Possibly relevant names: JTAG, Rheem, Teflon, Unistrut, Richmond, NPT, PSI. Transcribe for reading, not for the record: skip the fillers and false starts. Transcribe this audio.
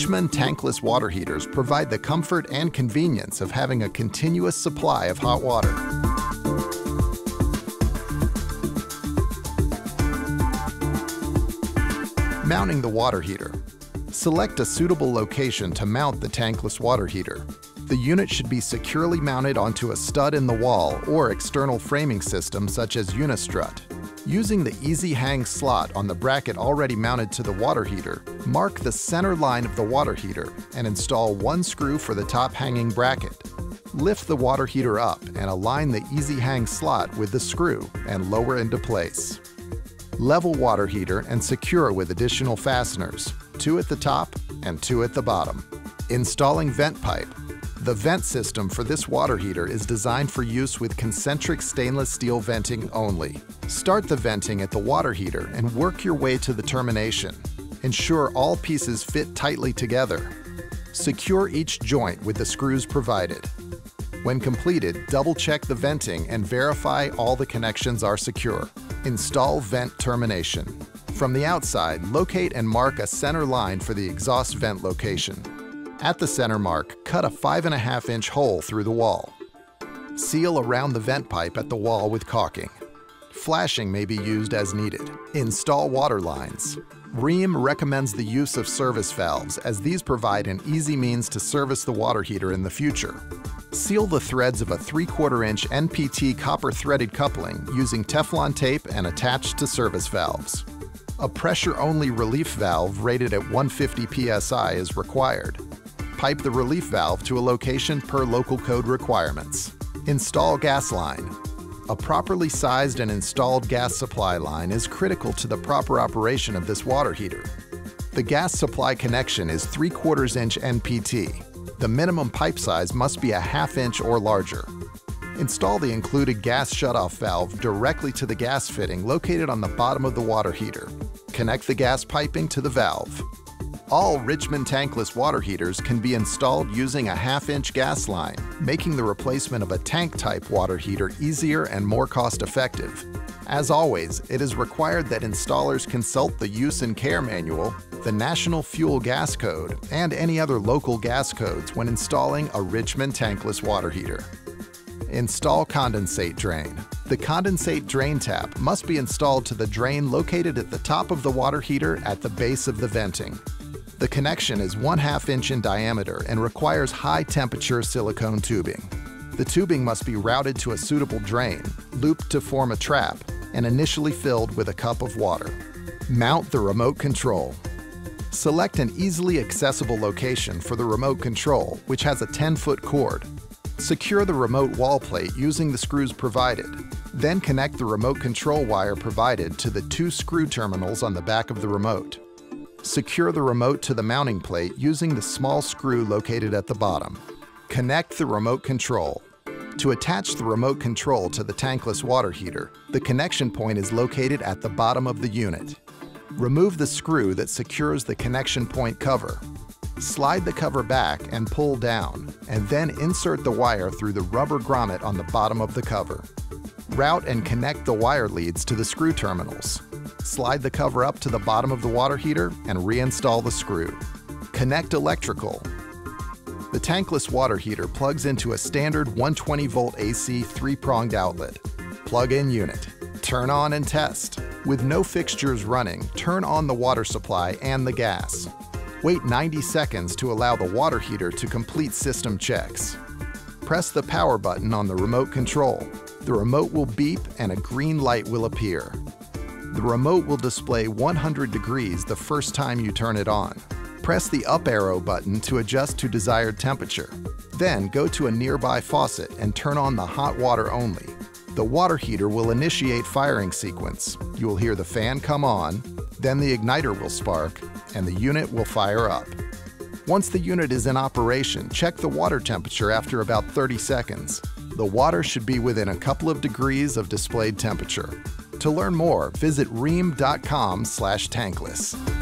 Richmond tankless water heaters provide the comfort and convenience of having a continuous supply of hot water. Mounting the water heater. Select a suitable location to mount the tankless water heater. The unit should be securely mounted onto a stud in the wall or external framing system such as Unistrut. Using the easy hang slot on the bracket already mounted to the water heater, mark the center line of the water heater and install one screw for the top hanging bracket. Lift the water heater up and align the easy hang slot with the screw and lower into place. Level water heater and secure with additional fasteners, two at the top and two at the bottom. Installing vent pipe. The vent system for this water heater is designed for use with concentric stainless steel venting only. Start the venting at the water heater and work your way to the termination. Ensure all pieces fit tightly together. Secure each joint with the screws provided. When completed, double-check the venting and verify all the connections are secure. Install vent termination. From the outside, locate and mark a center line for the exhaust vent location. At the center mark, cut a 5.5-inch hole through the wall. Seal around the vent pipe at the wall with caulking. Flashing may be used as needed. Install water lines. Rheem recommends the use of service valves as these provide an easy means to service the water heater in the future. Seal the threads of a 3/4-inch NPT copper threaded coupling using Teflon tape and attached to service valves. A pressure-only relief valve rated at 150 PSI is required. Pipe the relief valve to a location per local code requirements. Install gas line. A properly sized and installed gas supply line is critical to the proper operation of this water heater. The gas supply connection is 3/4-inch NPT. The minimum pipe size must be a 1/2 inch or larger. Install the included gas shutoff valve directly to the gas fitting located on the bottom of the water heater. Connect the gas piping to the valve. All Richmond tankless water heaters can be installed using a 1/2-inch gas line, making the replacement of a tank-type water heater easier and more cost-effective. As always, it is required that installers consult the Use and Care Manual, the National Fuel Gas Code, and any other local gas codes when installing a Richmond tankless water heater. Install condensate drain. The condensate drain tap must be installed to the drain located at the top of the water heater at the base of the venting. The connection is 1/2 inch in diameter and requires high-temperature silicone tubing. The tubing must be routed to a suitable drain, looped to form a trap, and initially filled with a cup of water. Mount the remote control. Select an easily accessible location for the remote control, which has a 10-foot cord. Secure the remote wall plate using the screws provided. Then connect the remote control wire provided to the two screw terminals on the back of the remote. Secure the remote to the mounting plate using the small screw located at the bottom. Connect the remote control. To attach the remote control to the tankless water heater, the connection point is located at the bottom of the unit. Remove the screw that secures the connection point cover. Slide the cover back and pull down, and then insert the wire through the rubber grommet on the bottom of the cover. Route and connect the wire leads to the screw terminals. Slide the cover up to the bottom of the water heater and reinstall the screw. Connect electrical. The tankless water heater plugs into a standard 120-volt AC 3-pronged outlet. Plug-in unit. Turn on and test. With no fixtures running, turn on the water supply and the gas. Wait 90 seconds to allow the water heater to complete system checks. Press the power button on the remote control. The remote will beep and a green light will appear. The remote will display 100 degrees the first time you turn it on. Press the up arrow button to adjust to desired temperature. Then go to a nearby faucet and turn on the hot water only. The water heater will initiate firing sequence. You will hear the fan come on, then the igniter will spark, and the unit will fire up. Once the unit is in operation, check the water temperature after about 30 seconds. The water should be within a couple of degrees of displayed temperature. To learn more, visit rheem.com/tankless.